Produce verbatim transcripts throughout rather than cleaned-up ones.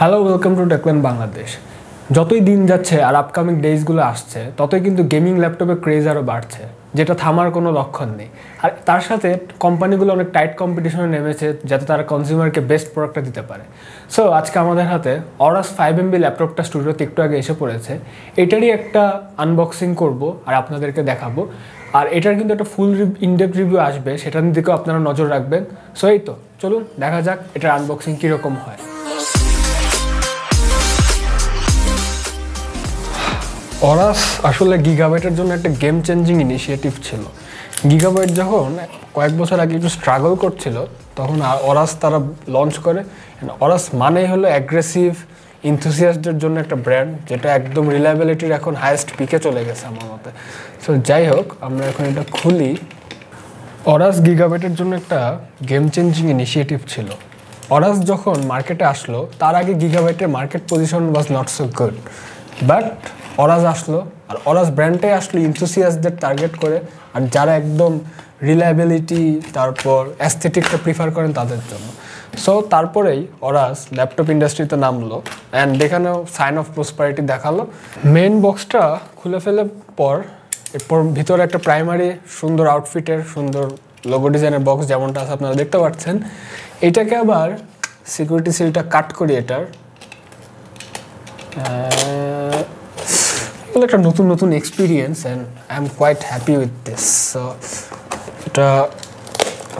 Hello welcome to Techland Bangladesh. যতই দিন যাচ্ছে আর আপকামিং ডেজগুলো আসছে ততই কিন্তু গেমিং ল্যাপটপের ক্রেজ আরও বাড়ছে, যেটা থামার কোনো লক্ষণ নেই। আর তার সাথে কোম্পানিগুলো অনেক টাইট কম্পিটিশনে নেমেছে যাতে তারা কনজিউমারকে বেস্ট প্রোডাক্টটা দিতে পারে। সো আজকে আমাদের হাতে অরাস ফাইভ এমবি ল্যাপটপটা স্টুডিওতে একটু আগে এসে পড়েছে, এটারই একটা আনবক্সিং করব আর আপনাদেরকে দেখাবো। আর এটার কিন্তু একটা ফুল ইনডেপথ রিভিউ আসবে, সেটার দিকেও আপনারা নজর রাখবেন। সো এই তো চলুন দেখা যাক এটার আনবক্সিং কীরকম হয়। অরাস আসলে গিগাবাইটের জন্য একটা গেম চেঞ্জিং ইনিশিয়েটিভ ছিল। গিগাবাইট যখন কয়েক বছর আগে একটু স্ট্রাগল করছিল তখন অরাস তারা লঞ্চ করে। অরাস মানেই হলো অ্যাগ্রেসিভ ইনথুসিয়াস্টদের জন্য একটা ব্র্যান্ড, যেটা একদম রিলায়েবিলিটির এখন হাইয়েস্ট পিকে চলে গেছে আমার মতে। সো যাই হোক, আমরা এখন এটা খুলি। অরাস গিগাবাইটের জন্য একটা গেম চেঞ্জিং ইনিশিয়েটিভ ছিল। অরাস যখন মার্কেটে আসলো তার আগে গিগাবাইটের market position was not so good, but Aorus আসলো আর অরাস ব্র্যান্ডটাই আসলো ইনথুসিয়াস্টদের টার্গেট করে, আর যারা একদম রিলায়েবিলিটি তারপর অ্যাস্থেটিকটা প্রিফার করেন তাদের জন্য। সো তারপরেই অরাস ল্যাপটপ ইন্ডাস্ট্রিতে নামলো অ্যান্ড এখানেও সাইন অফ প্রসপারিটি দেখালো। মেন বক্সটা খুলে ফেলে পর এরপর ভিতরে একটা প্রাইমারি সুন্দর আউটফিটের সুন্দর লোগো ডিজাইনের বক্স যেমনটা আছে আপনারা দেখতে পাচ্ছেন। এটাকে আবার সিকিউরিটি সিলটা কাট করি এটার। একটা নতুন নতুন experience and I am quite happy with this. So এটা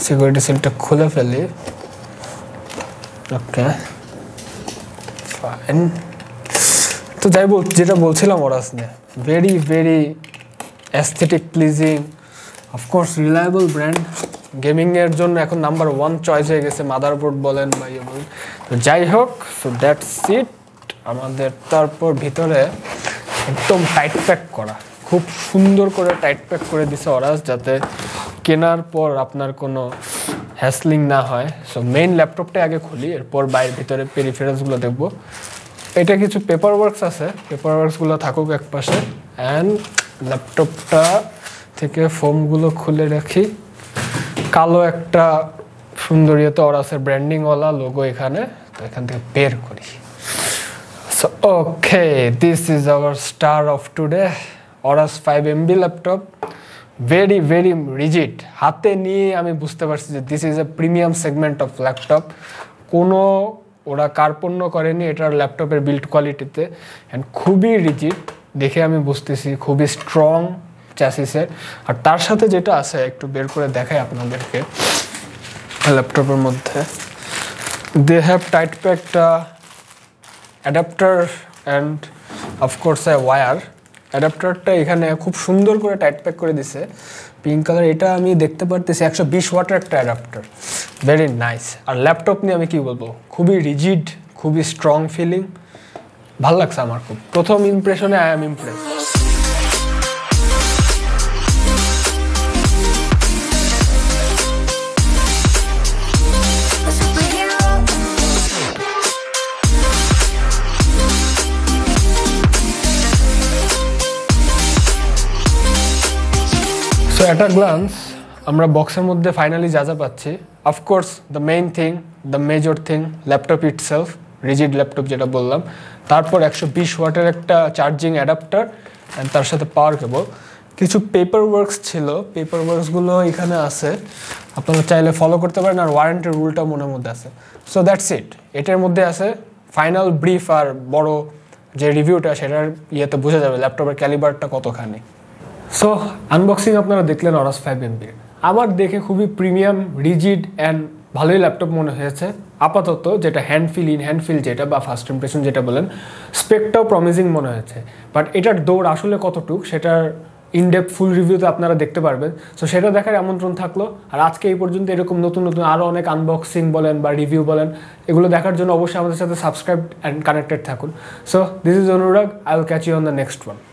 সিকিউরিটি সিলটা খুলে ফেলি। Okay fine. তো যাই বল যেটা বলছিলাম অরাস নিয়ে, very very aesthetic pleasing, of course reliable brand, গেমিংয়ের জন্য এখন নাম্বার ওয়ান চয়েস হয়ে গেছে, মাদারবোর্ড বলেন বা ইয়ে বলেন। তো যাই হোক, সো দ্যাটস ইট আমাদের। তারপর ভিতরে একদম টাইট প্যাক করা, খুব সুন্দর করে টাইট প্যাক করে দিছে অরাস, যাতে কেনার পর আপনার কোনো হ্যাসলিং না হয়। সো মেইন ল্যাপটপটাই আগে খুলি, এরপর বাইরের ভিতরে পেরিফেরালসগুলো দেখব। এটা কিছু পেপার ওয়ার্কস আছে, পেপার ওয়ার্কসগুলো থাকুক এক পাশে। অ্যান্ড ল্যাপটপটা থেকে ফোমগুলো খুলে রাখি। কালো একটা সুন্দর ইয়েতে অরাসের ব্র্যান্ডিংওয়ালা লোগো এখানে, তো এখান থেকে বের করি। So okay, this is our star of today, Aorus five M B laptop, very very rigid, হাতে নিয়ে আমি বুঝতে পারছি যে this is a premium segment of laptop, কোনো ওরা কার্পণ্য করেনি এটার ল্যাপটপের বিল্ড কোয়ালিটিতে। অ্যান্ড খুবই রিজিড দেখে আমি বুঝতেছি, খুবই স্ট্রং চ্যাসিসের। আর তার সাথে যেটা আছে একটু বের করে দেখাই আপনাদেরকে ল্যাপটপের মধ্যে। দে হ্যাভ টাইট প্যাকটা adapter and of course I wire. অ্যাডাপ্টারটা এখানে খুব সুন্দর করে টাইট প্যাক করে দিছে, পিঙ্ক কালার। এটা আমি দেখতে পারতেছি একশো বিশ ওয়াটের একটা অ্যাডাপ্টার, ভেরি নাইস। আর ল্যাপটপ নিয়ে আমি কী বলবো, খুবই রিজিড, খুবই স্ট্রং ফিলিং, ভাল লাগছে আমার খুব। প্রথম ইমপ্রেশনে I am impress. So at a glance আমরা বক্সের মধ্যে ফাইনালি যা যা পাচ্ছি, of course the main thing, the major thing, laptop itself, rigid laptop যেটা বললাম। তারপর একশো বিশ ওয়াটের একটা চার্জিং অ্যাডাপ্টার অ্যান্ড তার সাথে পাওয়ার কেবল। কিছু পেপার ওয়ার্কস ছিল, পেপার ওয়ার্কসগুলো এখানে আছে, আপনারা চাইলে ফলো করতে পারেন। আর ওয়ারেন্টির রুলটা মনের মধ্যে আছে। সো দ্যাটস ইট, এটার মধ্যে আছে ফাইনাল ব্রিফ। আর বড় যে রিভিউটা সেটার ইয়েতে বোঝা যাবে ল্যাপটপের ক্যালিবারটা কতখানি। সো আনবক্সিং আপনারা দেখলেন অরাস ফাইভ এমবির। আমার দেখে খুবই প্রিমিয়াম, রিজিড অ্যান্ড ভালোই ল্যাপটপ মনে হয়েছে আপাতত, যেটা hand feel in hand feel যেটা বা ফার্স্ট ইমপ্রেশন যেটা বলেন। স্পেকটাও প্রমিজিং মনে হয়েছে, বাট এটার দৌড় আসলে কতটুক সেটার ইনডেপথ ফুল রিভিউতে আপনারা দেখতে পারবেন। সো সেটা দেখার আমন্ত্রণ থাকলো। আর আজকে এই পর্যন্ত এরকম নতুন নতুন আরও অনেক আনবক্সিং বলেন বা রিভিউ বলেন, এগুলো দেখার জন্য অবশ্যই আমাদের সাথে সাবস্ক্রাইব অ্যান্ড কানেক্টেড থাকুন। So this is Anurag, I will catch you on the next one.